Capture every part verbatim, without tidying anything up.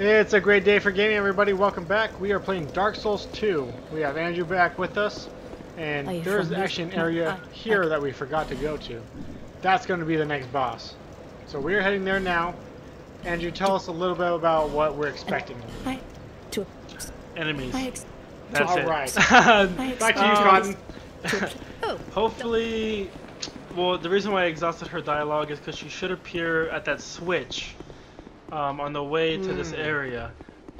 It's a great day for gaming, everybody. Welcome back. We are playing Dark Souls two. We have Andrew back with us, and there's actually an area here that we forgot to go to. That's going to be the next boss. So we're heading there now. Andrew, tell us a little bit about what we're expecting. Enemies. That's all right. Back to you, Cotton. Hopefully, well, the reason why I exhausted her dialogue is because she should appear at that switch um, on the way to mm. this area.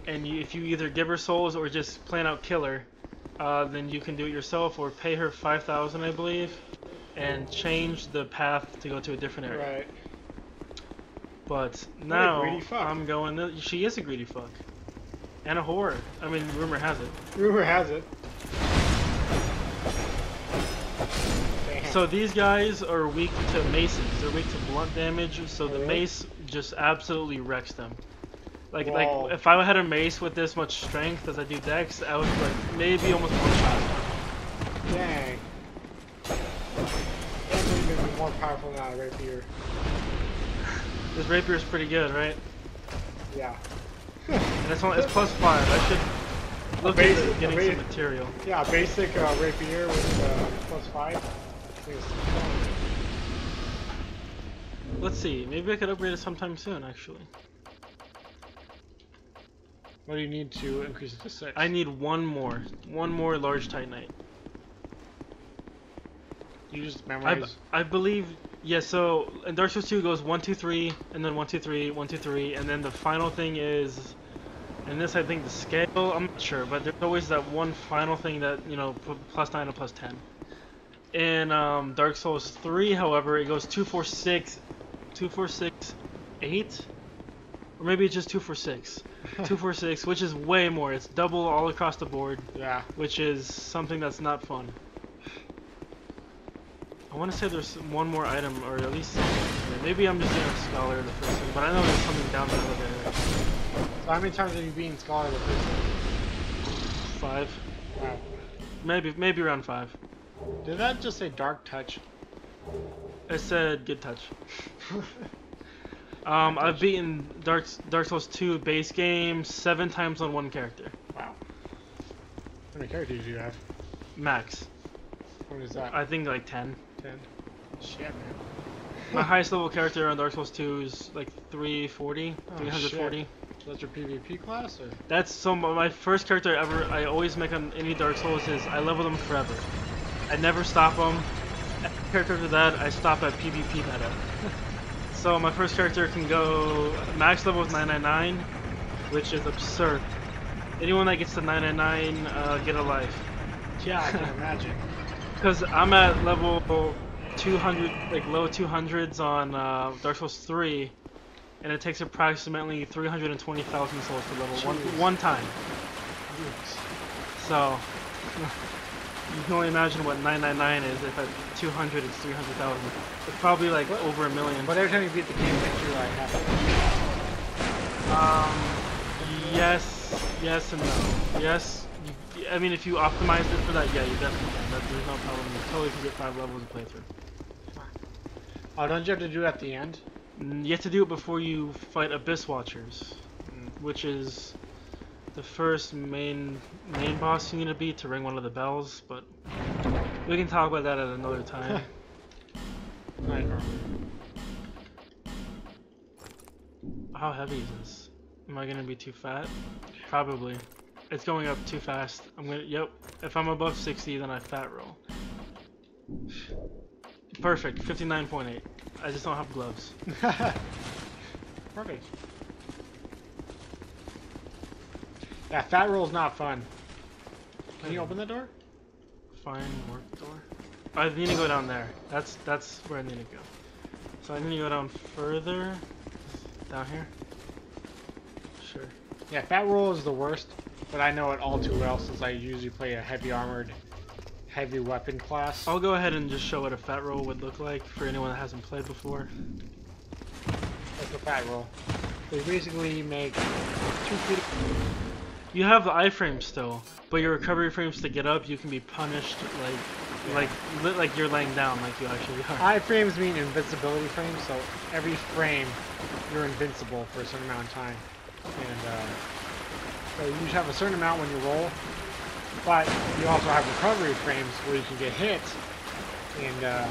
And you, if you either give her souls or just plan out kill her, uh, then you can do it yourself or pay her five thousand, I believe, and change the path to go to a different area. Right. But now I'm going to, she is a greedy fuck. And a whore. I mean, rumor has it. Rumor has it. So these guys are weak to maces. They're weak to blunt damage, so the mace just absolutely wrecks them. Like, Whoa. like if I had a mace with this much strength as I do dex, I would like maybe almost one shot. Dang. That's really gonna be more powerful now, rapier. This rapier is pretty good, right? Yeah. And it's, on, it's plus five. I should look basic, into getting basic, some material. Yeah, basic uh, rapier with uh, plus five. Let's see, maybe I could upgrade it sometime soon, actually. What do you need to increase it to six? I need one more. One more large titanite. You just memorize? I, I believe, yeah, so in Dark Souls two goes one, two, three, and then one, two, three, one, two, three, and then the final thing is, and this I think the scale, I'm not sure, but there's always that one final thing that, you know, plus nine and plus ten. In um, Dark Souls three, however, it goes two, four, six, two, four, six, eight, or maybe it's just two, four, six, two, four, six, which is way more. It's double all across the board. Yeah. Which is something that's not fun. I want to say there's one more item, or at least something. Maybe I'm just doing a scholar the first one, but I know there's something down the other there. So how many times have you been scholar the first one? Five. Wow. Maybe maybe around five. Did that just say dark touch? It said good touch. um, touch. I've beaten Dark Souls two base game seven times on one character. Wow. How many characters do you have? Max. What is that? I think like ten. ten. Shit, man. My highest level character on Dark Souls two is like three forty, oh, three forty. Shit. That's your PvP class, or? That's some my first character ever. I always make on any Dark Souls is I level them forever. I never stop them. Every character after that, I stop at PvP meta. So my first character can go max level with nine ninety-nine, which is absurd. Anyone that gets to nine ninety-nine, uh, get a life. Yeah, I can imagine. Because I'm at level two hundred, like low two hundreds on uh, Dark Souls three, and it takes approximately three hundred twenty thousand souls to level one, one time. Jeez. So. You can only imagine what nine ninety-nine is. If at two hundred, it's three hundred thousand. It's probably like what? Over a million. But every time you beat the game, make sure I have it. Um, yes, yes and no. Yes, you, I mean if you optimize it for that, yeah, you definitely can. That, there's no problem. You totally can get five levels to play through. Oh, don't you have to do it at the end? You have to do it before you fight Abyss Watchers, mm. which is. The first main main boss you need to beat to ring one of the bells, but we can talk about that at another time. Right. How heavy is this? Am I gonna be too fat? Probably. It's going up too fast. I'm gonna. Yep. If I'm above sixty, then I fat roll. Perfect. fifty-nine point eight. I just don't have gloves. Perfect. That fat roll's not fun. Can you open the door? Fine work door. I need to go down there. That's that's where I need to go. So I need to go down further. Down here? Sure. Yeah, fat roll is the worst, but I know it all too well since I usually play a heavy armored, heavy weapon class. I'll go ahead and just show what a fat roll would look like for anyone that hasn't played before. That's a fat roll. They basically make two feet of... You have the iframe still, but your recovery frames to get up, you can be punished like, yeah. like, like you're laying down, like you actually are. Iframes mean invincibility frames, so every frame you're invincible for a certain amount of time. and uh, so you just have a certain amount when you roll, but you also have recovery frames where you can get hits, and uh,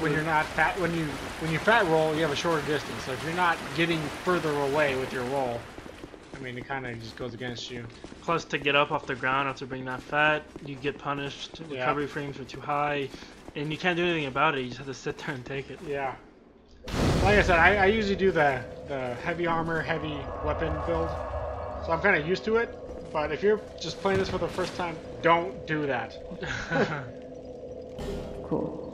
when you're not fat, when you when you fat roll, you have a shorter distance. So if you're not getting further away with your roll, I mean, it kind of just goes against you. Plus, to get up off the ground after being that fat, you get punished. Yeah. Recovery frames are too high, and you can't do anything about it. You just have to sit there and take it. Yeah. Like I said, I, I usually do the the heavy armor, heavy weapon build, so I'm kind of used to it. But if you're just playing this for the first time, don't do that. Cool.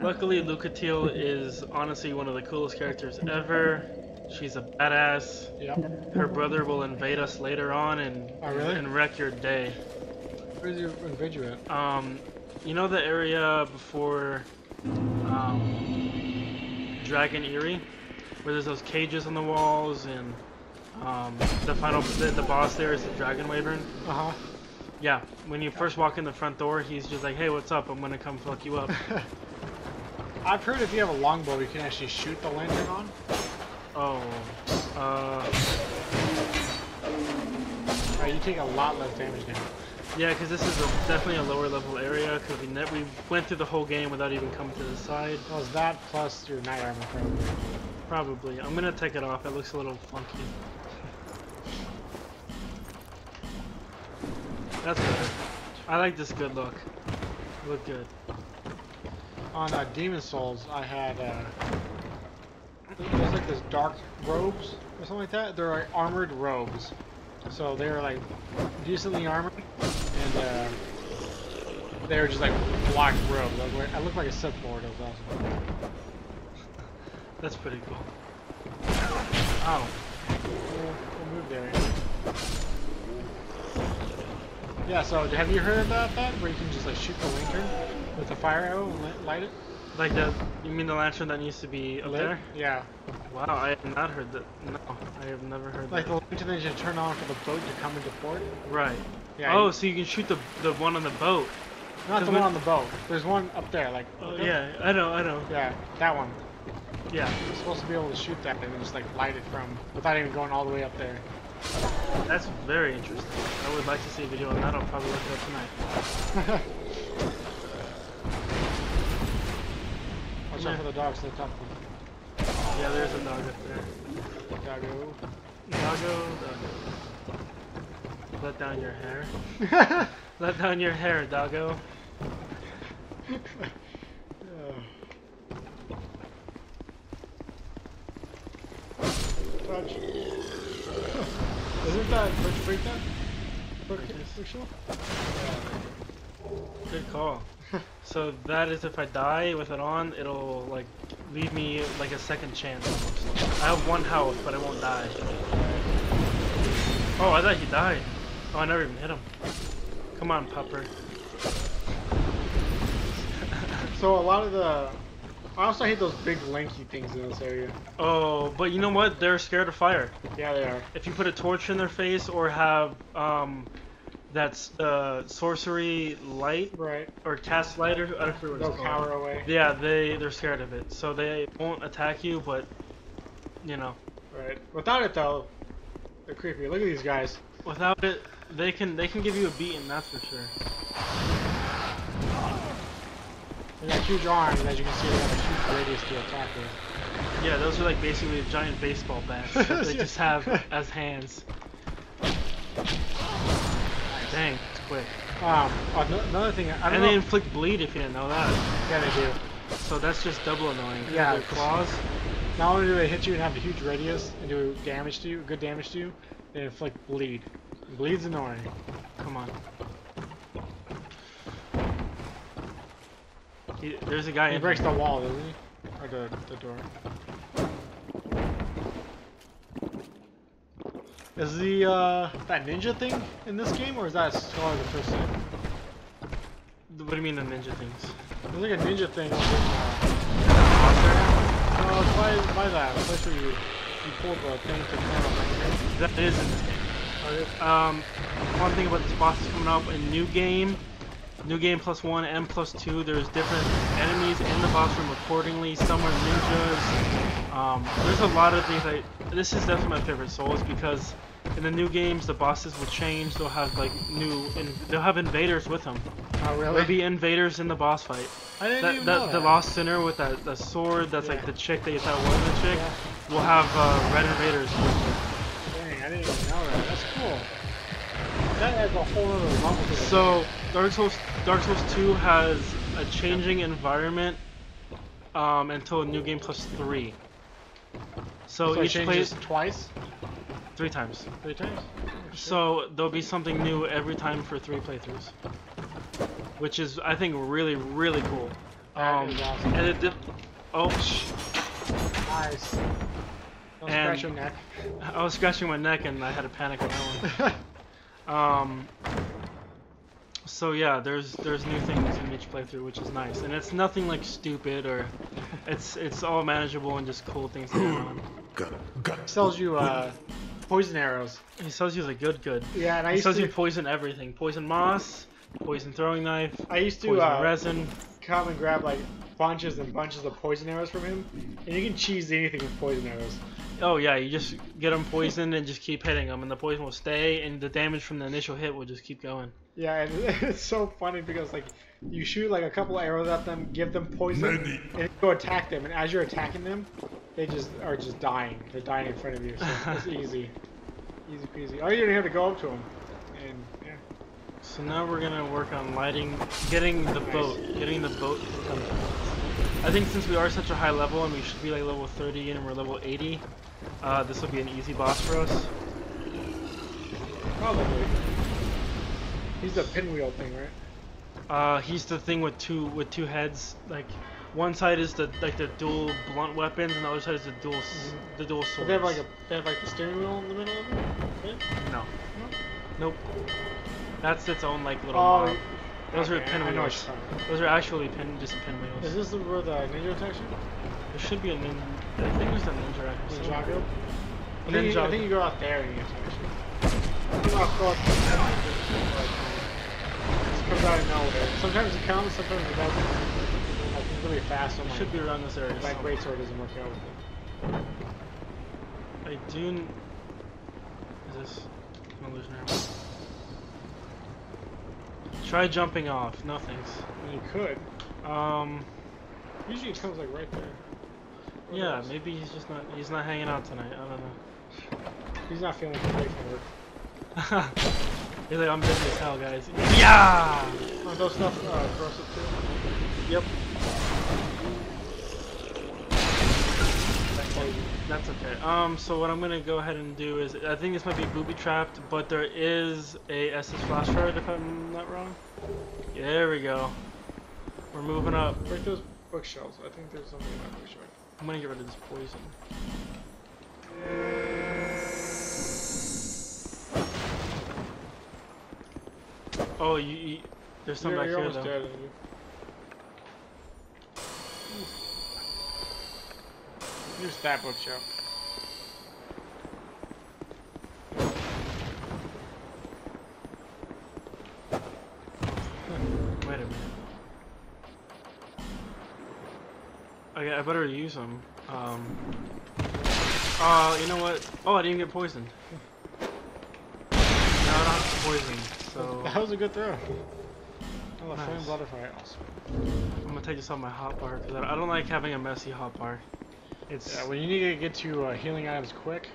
Luckily, Lucatiel is honestly one of the coolest characters ever. She's a badass. Yep. Her brother will invade us later on and, oh, really? and wreck your day. Where did you invade you at? Um, you know the area before um, Dragon Aerie, where there's those cages on the walls, and um, the final the, the boss there is the Dragon Wyvern. Uh huh. Yeah. When you first walk in the front door, he's just like, "Hey, what's up? I'm gonna come fuck you up." I've heard if you have a longbow, you can actually shoot the lantern on. Oh, uh... Alright, you take a lot less damage now. Yeah, because this is a, definitely a lower level area, because we, we went through the whole game without even coming to the side. Well, it's that plus your night armor, probably. Probably. I'm going to take it off. It looks a little funky. That's good. I like this good look. Look good. On uh, Demon Souls, I had, uh... there's like this dark robes or something like that. They're like armored robes, so they're like decently armored, and uh, they're just like black robes. I look, I look like a sipboard. That was awesome. That's pretty cool. Oh, we'll, we'll move there. Yeah. So have you heard about that? Where you can just like shoot the lantern with a fire arrow and light it? Like the, you mean the lantern that used to be up Lit? there? Yeah. Wow, I have not heard that. No, I have never heard like that. Like the lantern that you turn on for the boat to come into port? Right. Yeah. Oh, you... so you can shoot the the one on the boat. Not the one when... on the boat. There's one up there, like... Oh, there. Yeah, I know, I know. Yeah, that one. Yeah. You're supposed to be able to shoot that and just like light it from, without even going all the way up there. That's very interesting. I would like to see a video on that. I'll probably look it up tonight. Watch out for the dogs, they're tough. Yeah, there's a dog up there. Doggo. Doggo, doggo. Let down your hair. Let down your hair, doggo. Touch. Isn't that Bridge Breakdown? Good call. So that is, if I die with it on, it'll like leave me like a second chance. I have one health, but I won't die. Oh, I thought he died. Oh, I never even hit him. Come on, pupper. So a lot of the, I also hate those big lanky things in this area. Oh, but you know what? They're scared of fire. Yeah, they are. If you put a torch in their face or have um. That's uh, sorcery light, right? Or cast light, or I don't remember what it's called. They'll cower away. Yeah, they they're scared of it, so they won't attack you. But you know, right? Without it though, they're creepy. Look at these guys. Without it, they can they can give you a beating. That's for sure. They got huge arms, and as you can see, they have a huge radius to attack with. Yeah, those are like basically giant baseball bats that they just have as hands. Dang, it's quick. Um, another thing, I don't and know. And they inflict bleed if you didn't know that. Yeah, they do. So that's just double annoying. Yeah, their claws. Not only do they hit you and have a huge radius and do damage to you, good damage to you, they inflict bleed. Bleed's annoying. Come on. He, there's a guy. He in breaks there. the wall, doesn't he? Or the the door. Is the, uh, that ninja thing in this game, or is that still the first thing? What do you mean the ninja things? There's like a ninja thing. Is that a monster? No, it's by, by that. That's where you, you pull the thing to come out. That is in this game. Um, one thing about this boss is coming up, a new game. New game plus one and plus two. There's different enemies in the boss room accordingly. Some are ninjas. Um, there's a lot of things. I, this is definitely my favorite Souls because in the new games the bosses will change. They'll have like new and they'll have invaders with them. Oh really? There'll be invaders in the boss fight. I didn't that, even that, know that. The Lost Sinner with that the sword. That's yeah. like the chick that you thought was the chick. Yeah. Will have uh, red invaders with them. Dang, I didn't even know that. That's cool. That has a whole other level to it. So Dark Souls, Dark Souls two has a changing environment um, until New Game Plus three. So, so each it changes play twice, three times. Three times. Oh, sure. So there'll be something new every time for three playthroughs, which is I think really really cool. Um, awesome. And it dip oh. Nice. Don't scratch your neck. I was scratching my neck and I had a panic on that one. Um, so yeah, there's there's new things in each playthrough, which is nice, and it's nothing like stupid or, it's it's all manageable and just cool things going on. Good, good. He sells you uh, poison arrows. He sells you the good good. Yeah, and I he used sells to... you poison everything, poison moss, poison throwing knife. I used to poison uh, resin. Come and grab like bunches and bunches of poison arrows from him, and you can cheese anything with poison arrows. Oh yeah, you just get them poisoned and just keep hitting them, and the poison will stay, and the damage from the initial hit will just keep going. Yeah, and it's so funny because like you shoot like a couple arrows at them, give them poison, and go attack them, and as you're attacking them, they just are just dying. They're dying in front of you. So it's easy, easy peasy. Oh, you don't have to go up to them. And yeah. So now we're gonna work on lighting, getting the nice. boat, getting the boat. I think since we are such a high level and we should be like level thirty and we're level eighty. Uh, this will be an easy boss for us. Probably. He's the pinwheel thing, right? Uh, he's the thing with two with two heads. Like, one side is the like the dual blunt weapons, and the other side is the dual mm-hmm. the dual swords. They have like a they have like the steering wheel in the middle of it. Right? No. no. Nope. That's its own like little. Oh, okay. Those are pinwheels. Those are actually pin just pinwheels. Is this the where the ninja attraction? There should be a ninja. I think there's a ninja activation. Ninjago? I think, you, I think you go out there and you get some go out there. It comes out of nowhere. Sometimes it comes, sometimes it doesn't. Like, it's really fast. So it should be around this area. My greatsword doesn't work out with it. I do. Is this an illusionary? Try jumping off. No thanks. You could. Um. Usually it comes like right there. Yeah, maybe he's just not, he's not hanging out tonight, I don't know. He's not feeling great for work. He's like, I'm busy as hell, guys. Yeah! Aren't those stuff uh, gross up too? Yep. That's okay. Um, so what I'm gonna go ahead and do is, I think this might be booby-trapped, but there is a S S flash card if I'm not wrong. Yeah, there we go. We're moving up. Break those bookshelves. I think there's something in that bookshelf. I'm gonna get rid of this poison. Oh, you, you there's some back here though. Dead, Here's that bookshelf. Wait a minute. Okay, I better use them. Um, uh, you know what? Oh, I didn't get poisoned. No, I don't have poison, so... That was a good throw. Oh, a nice. Flame butterfly also. I'm gonna take this off my hotbar, because I don't like having a messy hotbar. It's... Yeah, well, you need to get to uh, healing items quick.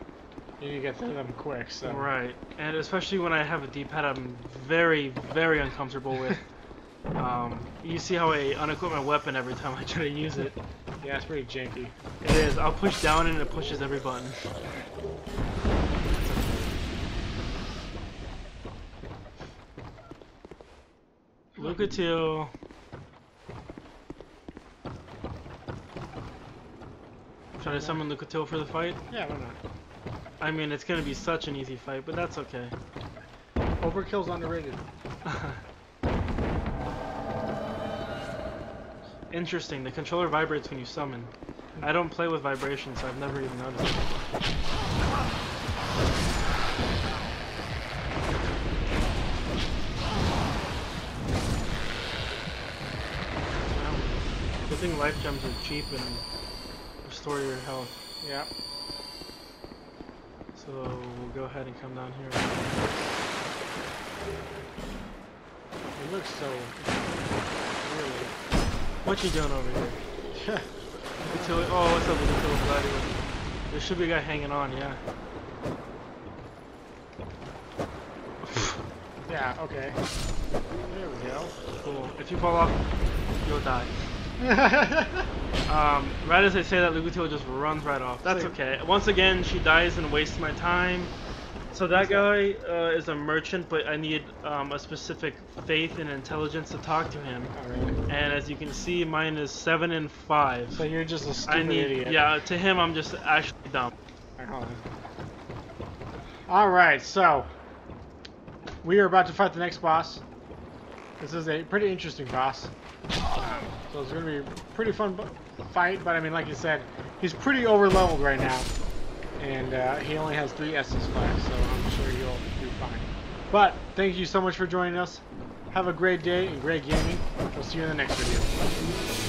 You need to get to them quick, so... Right, and especially when I have a D-pad I'm very, very uncomfortable with. Um, you see how I unequip my weapon every time I try to use it. Yeah, it's pretty janky. It is. I'll push down and it pushes every button. Lucatiel. Try to summon Lucatiel for the fight? Yeah, why not? I mean, it's gonna be such an easy fight, but that's okay. Overkill's underrated. Interesting, the controller vibrates when you summon. I don't play with vibrations, so I've never even noticed it. Healing life gems are cheap and restore your health. Yeah. So we'll go ahead and come down here. It looks so really. What you doing over here? Lucatiel. Oh, what's up, Lucatiel? There should be a guy hanging on. Yeah. Yeah, okay. There we go. Cool. If you fall off, you'll die. um, right as I say that, Lucatiel just runs right off. That's okay. Once again, she dies and wastes my time. So that guy uh, is a merchant, but I need um, a specific faith and intelligence to talk to him. Alright. And as you can see, mine is seven and five. So you're just a stupid I need, idiot. Yeah, to him, I'm just actually dumb. Alright, so... we are about to fight the next boss. This is a pretty interesting boss. Um, so it's going to be a pretty fun fight, but I mean, like you said, he's pretty over-leveled right now. And uh, he only has three S's left, so I'm sure he'll do fine. But thank you so much for joining us. Have a great day and great gaming. We'll see you in the next video.